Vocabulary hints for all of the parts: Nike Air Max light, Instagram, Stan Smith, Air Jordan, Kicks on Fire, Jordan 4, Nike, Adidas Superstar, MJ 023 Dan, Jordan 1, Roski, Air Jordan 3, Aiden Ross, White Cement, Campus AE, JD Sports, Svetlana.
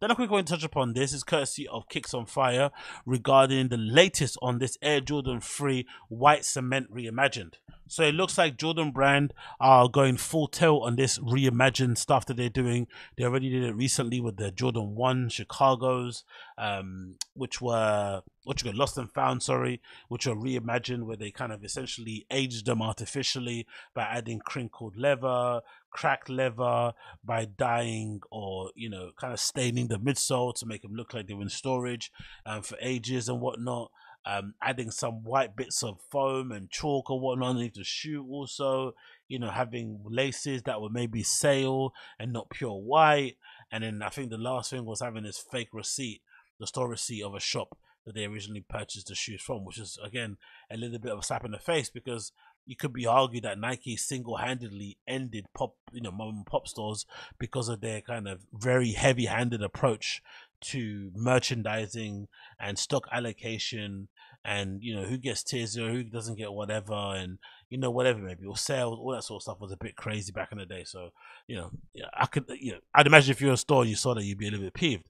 Then a quick one to touch upon this is courtesy of Kicks on Fire regarding the latest on this Air Jordan 3 White Cement reimagined. So it looks like Jordan Brand are going full tilt on this reimagined stuff that they're doing. They already did it recently with the Jordan 1 Chicago's, which were lost and found, sorry, which were reimagined, where they kind of essentially aged them artificially by adding crinkled leather, cracked leather, by dyeing or, you know, kind of staining the midsole to make them look like they were in storage for ages and whatnot. Adding some white bits of foam and chalk or whatnot underneath the shoe, also, you know, having laces that were maybe sale and not pure white. And then I think the last thing was having this fake receipt, the store receipt of a shop that they originally purchased the shoes from, which is again a little bit of a slap in the face, because you could be argued that Nike single-handedly ended pop, you know, mom and pop stores because of their kind of very heavy-handed approach to merchandising and stock allocation, and, you know, who gets tier zero, who doesn't get whatever, and, you know, whatever, maybe, or sales, all that sort of stuff was a bit crazy back in the day. So, you know, I'd imagine if you're in a store and you saw that, you'd be a little bit peeved.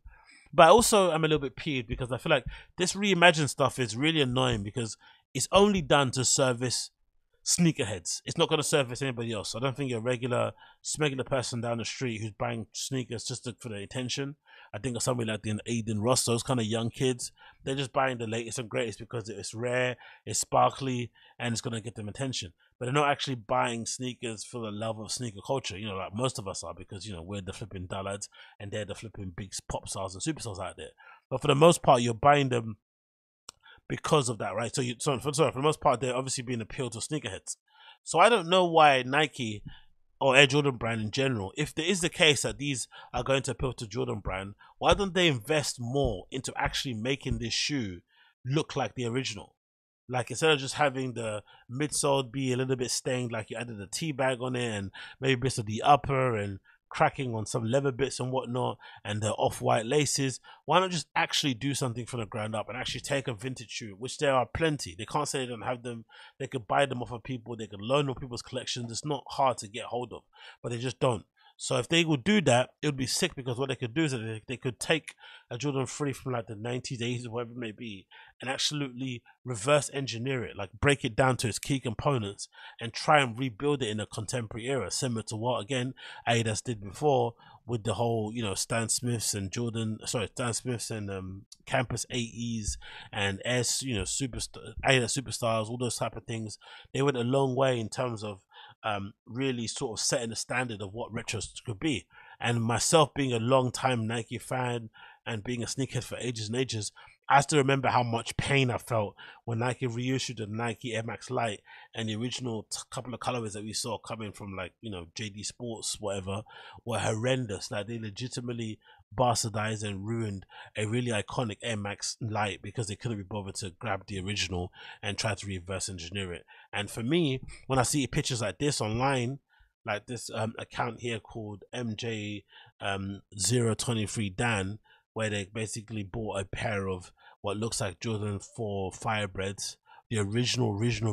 But also I'm a little bit peeved because I feel like this reimagined stuff is really annoying, because it's only done to service sneakerheads. It's not going to service anybody else. I don't think a regular smuggler person down the street who's buying sneakers just for the attention. I think of somebody like the Aiden Ross, those kind of young kids. They're just buying the latest and greatest because it's rare, it's sparkly, and it's going to get them attention. But they're not actually buying sneakers for the love of sneaker culture, you know, like most of us are, because, you know, we're the flipping dullards and they're the flipping big pop stars and superstars out there. But for the most part, you're buying them because of that, right? So, for the most part, they're obviously being appealed to sneakerheads. So I don't know why Nike or Air Jordan Brand in general, if there is the case that these are going to appeal to Jordan Brand, why don't they invest more into actually making this shoe look like the original? Like, instead of just having the midsole be a little bit stained, like you added a tea bag on it and maybe bits of the upper and cracking on some leather bits and whatnot and the off-white laces, why not just actually do something from the ground up and actually take a vintage shoe, which there are plenty. They can't say they don't have them. They could buy them off of people, they could loan off people's collections. It's not hard to get hold of, but they just don't. So if they would do that, it would be sick, because what they could do is that they could take a Jordan 3 from like the 90s, 80s, whatever it may be, and absolutely reverse engineer it, like break it down to its key components and try and rebuild it in a contemporary era, similar to what, again, Adidas did before with the whole, you know, Stan Smiths and Campus AEs and Adidas Superstars, all those type of things. They went a long way in terms of really sort of setting the standard of what retros could be. And myself being a long time Nike fan and being a sneakerhead for ages and ages, I still remember how much pain I felt when Nike reissued the Nike Air Max Light and the original couple of colorways that we saw coming from, like, you know, JD Sports, whatever, were horrendous. Like, they legitimately bastardized and ruined a really iconic Air Max Light because they couldn't be bothered to grab the original and try to reverse engineer it. And for me, when I see pictures like this online, like this account here called MJ 023 Dan, where they basically bought a pair of what looks like Jordan 4 Firebreds, the original version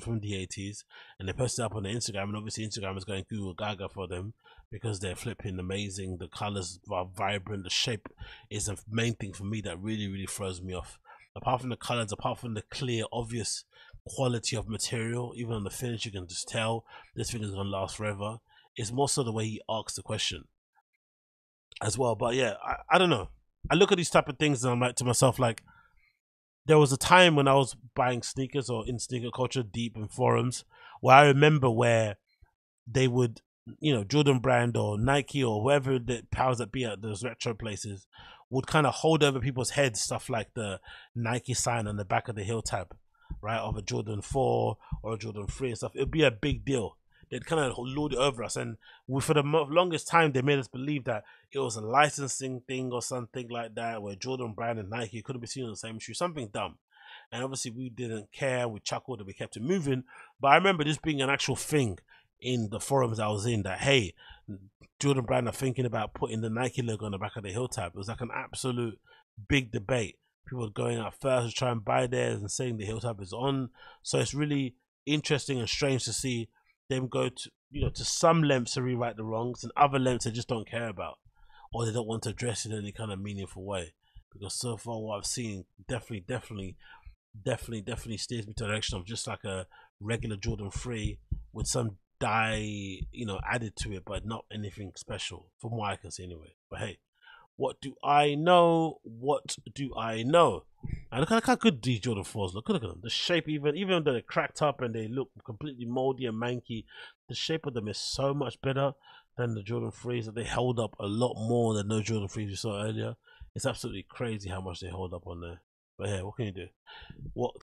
from the 80s, and they posted it up on their Instagram, and obviously Instagram is going Google Gaga for them because they're flipping amazing. The colors are vibrant, the shape is the main thing for me that really throws me off. Apart from the colors, apart from the clear, obvious quality of material, even on the finish, you can just tell this thing is going to last forever. It's more so the way he asks the question as well. But yeah, I don't know. I look at these type of things and I'm like to myself, like, there was a time when I was buying sneakers or in sneaker culture deep in forums where I remember where they would, you know, Jordan Brand or Nike or whoever the powers that be at those retro places would kind of hold over people's heads stuff like the Nike sign on the back of the heel tab, right, of a Jordan 4 or a Jordan 3 and stuff. It'd be a big deal. They'd kind of lord it over us, and for the longest time they made us believe that it was a licensing thing or something like that, where Jordan Brand and Nike couldn't be seen on the same shoe, something dumb. And obviously we didn't care, we chuckled and we kept it moving. But I remember this being an actual thing in the forums I was in, that hey, Jordan Brand are thinking about putting the Nike logo on the back of the heel tab. It was like an absolute big debate. People going out first to try and buy theirs and saying the heel tab is on. So it's really interesting and strange to see them go to, you know, to some lengths to rewrite the wrongs and other lengths they just don't care about. or they don't want to address it in any kind of meaningful way. Because so far what I've seen definitely steers me to the direction of just like a regular Jordan 3 with some dye, you know, added to it, but not anything special from what I can see anyway. But hey, what do I know? What do I know? And look how good these Jordan 4s look. Look at them. The shape, even though they're cracked up and they look completely moldy and manky, the shape of them is so much better than the Jordan 3s, that they held up a lot more than those Jordan 3s we saw earlier. It's absolutely crazy how much they hold up on there. But yeah, what can you do? What